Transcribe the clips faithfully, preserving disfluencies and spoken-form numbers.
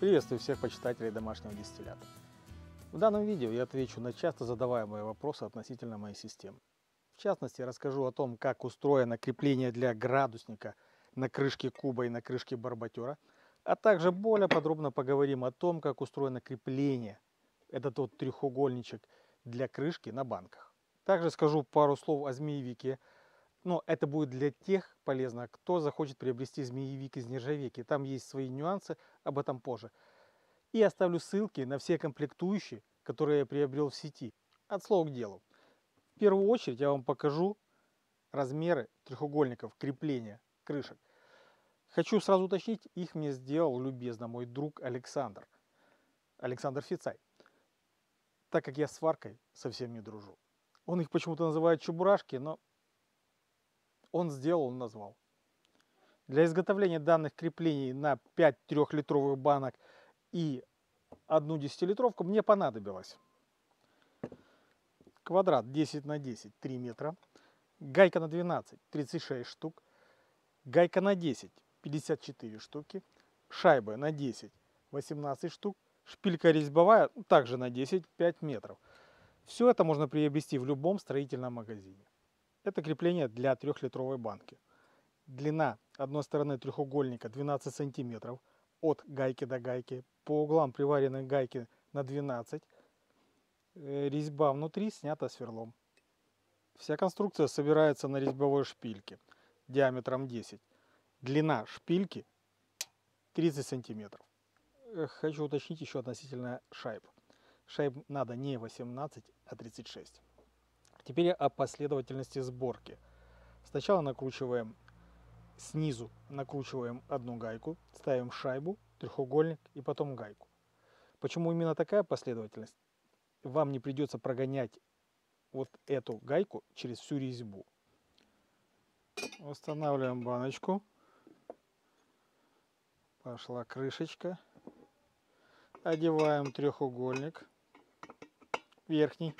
Приветствую всех почитателей домашнего дистиллята. В данном видео я отвечу на часто задаваемые вопросы относительно моей системы. В частности, я расскажу о том, как устроено крепление для градусника на крышке куба и на крышке барбатёра, а также более подробно поговорим о том, как устроено крепление, этот вот треугольничек для крышки на банках. Также скажу пару слов о змеевике, но это будет для тех полезно, кто захочет приобрести змеевик из нержавейки. Там есть свои нюансы, об этом позже. И оставлю ссылки на все комплектующие, которые я приобрел в сети. От слова к делу. В первую очередь я вам покажу размеры треугольников крепления крышек. Хочу сразу уточнить, их мне сделал любезно мой друг Александр. Александр Фицай. Так как я с сваркой совсем не дружу. Он их почему-то называет чебурашки, но он сделал, он назвал. Для изготовления данных креплений на пять трёхлитровых банок и одну десятилитровку мне понадобилось квадрат десять на десять, три метра, гайка на двенадцать, тридцать шесть штук, гайка на десять, пятьдесят четыре штуки, шайба на десять, восемнадцать штук, шпилька резьбовая также на десять, пять метров. Все это можно приобрести в любом строительном магазине. Это крепление для трёхлитровой банки. Длина одной стороны треугольника двенадцать сантиметров от гайки до гайки. По углам приварены гайки на двенадцать. Резьба внутри снята сверлом. Вся конструкция собирается на резьбовой шпильке диаметром десять. Длина шпильки тридцать сантиметров. Хочу уточнить еще относительно шайб. Шайб надо не восемнадцать, а тридцать шесть. Теперь о последовательности сборки. Сначала накручиваем снизу, накручиваем одну гайку, ставим шайбу, треугольник и потом гайку. Почему именно такая последовательность? Вам не придется прогонять вот эту гайку через всю резьбу. Устанавливаем баночку. Пошла крышечка. Одеваем треугольник верхний.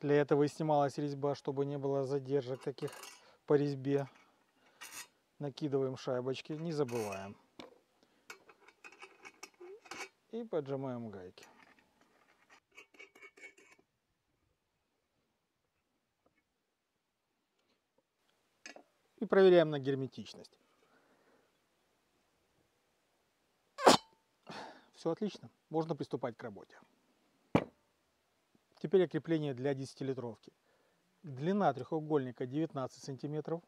Для этого и снималась резьба, чтобы не было задержек таких по резьбе. Накидываем шайбочки, не забываем. И поджимаем гайки. И проверяем на герметичность. Все отлично, можно приступать к работе. Теперь крепление для десятилитровки. Длина треугольника девятнадцать сантиметров.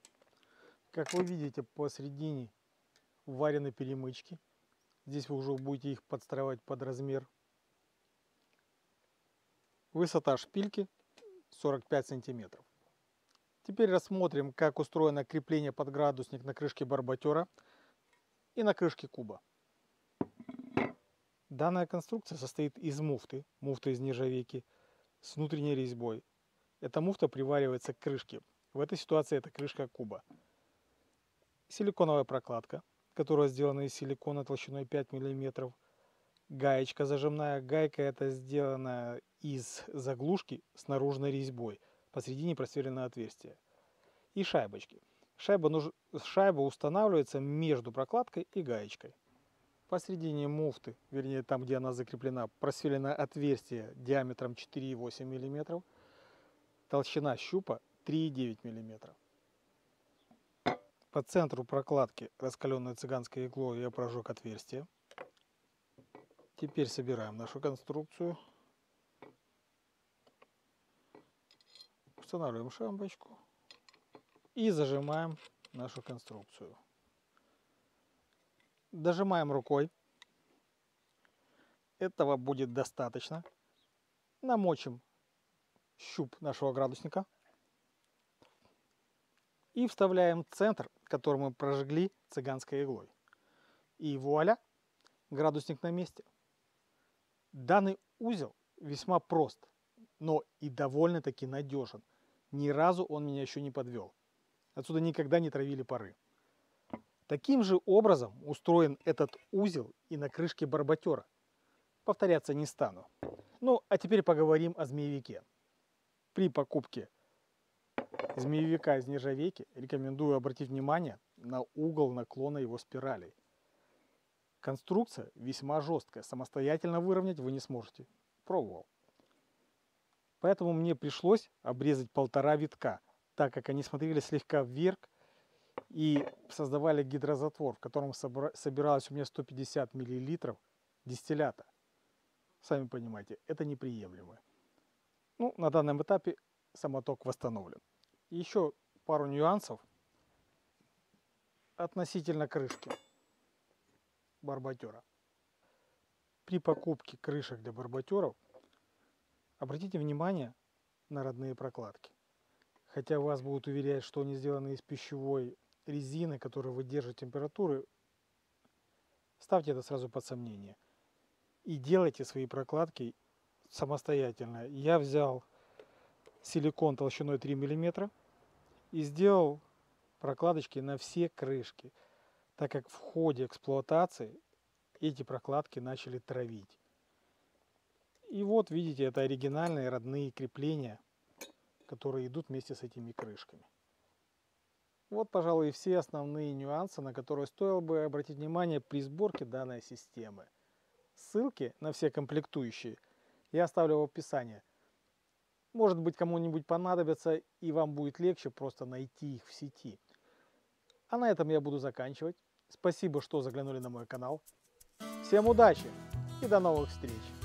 Как вы видите, посередине варены перемычки. Здесь вы уже будете их подстраивать под размер. Высота шпильки сорок пять сантиметров. Теперь рассмотрим, как устроено крепление под градусник на крышке барбатёра и на крышке куба. Данная конструкция состоит из муфты, муфты из нержавейки, с внутренней резьбой. Эта муфта приваривается к крышке. В этой ситуации это крышка куба. Силиконовая прокладка, которая сделана из силикона толщиной пять миллиметров. Гаечка, зажимная гайка, это сделана из заглушки с наружной резьбой. Посредине просверлено отверстие. И шайбочки. Шайба, нуж... Шайба устанавливается между прокладкой и гаечкой. Посредине муфты, вернее там, где она закреплена, просверлено отверстие диаметром четыре и восемь миллиметров, толщина щупа три и девять миллиметров. По центру прокладки раскаленной цыганской иглой я прожег отверстие. Теперь собираем нашу конструкцию. Устанавливаем шамбочку и зажимаем нашу конструкцию. Дожимаем рукой, этого будет достаточно. Намочим щуп нашего градусника и вставляем центр, который мы прожгли цыганской иглой. И вуаля, градусник на месте. Данный узел весьма прост, но и довольно-таки надежен. Ни разу он меня еще не подвел. Отсюда никогда не травили пары. Таким же образом устроен этот узел и на крышке барбатёра. Повторяться не стану. Ну, а теперь поговорим о змеевике. При покупке змеевика из нержавейки рекомендую обратить внимание на угол наклона его спиралей. Конструкция весьма жесткая, самостоятельно выровнять вы не сможете. Пробовал. Поэтому мне пришлось обрезать полтора витка, так как они смотрели слегка вверх и создавали гидрозатвор, в котором собиралось у меня сто пятьдесят миллилитров дистиллята. Сами понимаете, это неприемлемо. Ну, на данном этапе самоток восстановлен. Еще пару нюансов относительно крышки барбатёра. При покупке крышек для барбатёров обратите внимание на родные прокладки. Хотя вас будут уверять, что они сделаны из пищевой резины, которая выдерживает температуры, ставьте это сразу под сомнение. И делайте свои прокладки самостоятельно. Я взял силикон толщиной три миллиметра и сделал прокладочки на все крышки, так как в ходе эксплуатации эти прокладки начали травить. И вот, видите, это оригинальные родные крепления, которые идут вместе с этими крышками. Вот, пожалуй, и все основные нюансы, на которые стоило бы обратить внимание при сборке данной системы. Ссылки на все комплектующие я оставлю в описании. Может быть, кому-нибудь понадобятся, и вам будет легче просто найти их в сети. А на этом я буду заканчивать. Спасибо, что заглянули на мой канал. Всем удачи и до новых встреч!